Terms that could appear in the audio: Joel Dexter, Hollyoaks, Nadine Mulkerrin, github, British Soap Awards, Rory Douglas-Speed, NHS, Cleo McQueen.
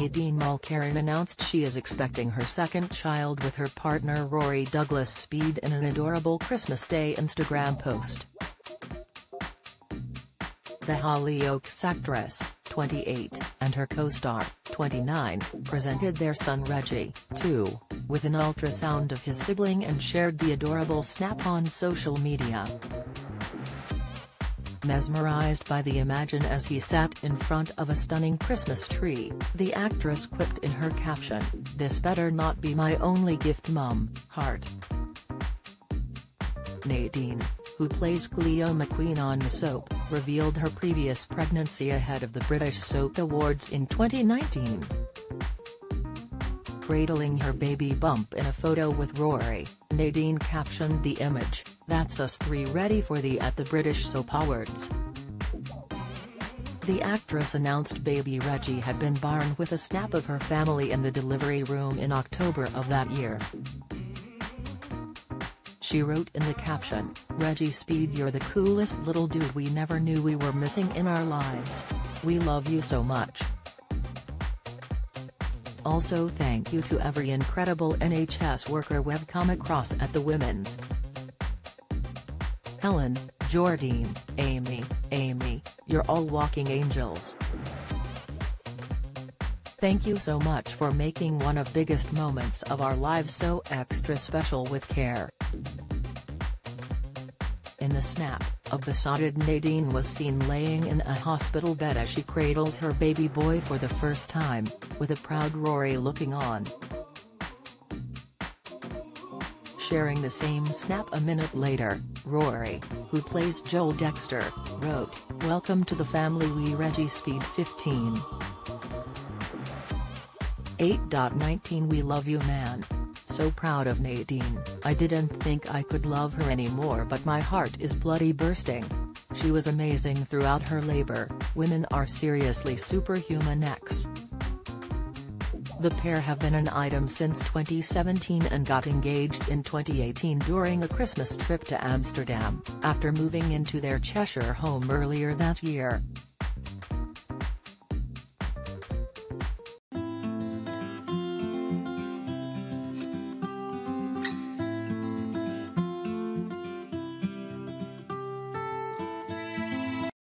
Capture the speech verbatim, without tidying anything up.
Nadine Mulkerrin announced she is expecting her second child with her partner Rory Douglas-Speed in an adorable Christmas Day Instagram post. The Hollyoaks actress, twenty-eight, and her co-star, twenty-nine, presented their son Reggie, two, with an ultrasound of his sibling and shared the adorable snap on social media. Mesmerized by the image as he sat in front of a stunning Christmas tree, the actress quipped in her caption, "This better not be my only gift, Mum, heart." Nadine, who plays Cleo McQueen on the soap, revealed her previous pregnancy ahead of the British Soap Awards in twenty nineteen. Cradling her baby bump in a photo with Rory, Nadine captioned the image, "That's us three ready for the at the British Soap Awards." The actress announced baby Reggie had been born with a snap of her family in the delivery room in October of that year. She wrote in the caption, "Reggie Speed, you're the coolest little dude we never knew we were missing in our lives. We love you so much. Also thank you to every incredible N H S worker we've come across at the Women's. Helen, Jordine, Amy, Amy, you're all walking angels. Thank you so much for making one of the biggest moments of our lives so extra special with care." In the snap, a besotted Nadine was seen laying in a hospital bed as she cradles her baby boy for the first time, with a proud Rory looking on. Sharing the same snap a minute later, Rory, who plays Joel Dexter, wrote, "Welcome to the family we Reggie Speed fifteen eight nineteen we love you, man. So proud of Nadine. I didn't think I could love her anymore, but my heart is bloody bursting. She was amazing throughout her labor. Women are seriously superhuman X." The pair have been an item since twenty seventeen and got engaged in twenty eighteen during a Christmas trip to Amsterdam, after moving into their Cheshire home earlier that year.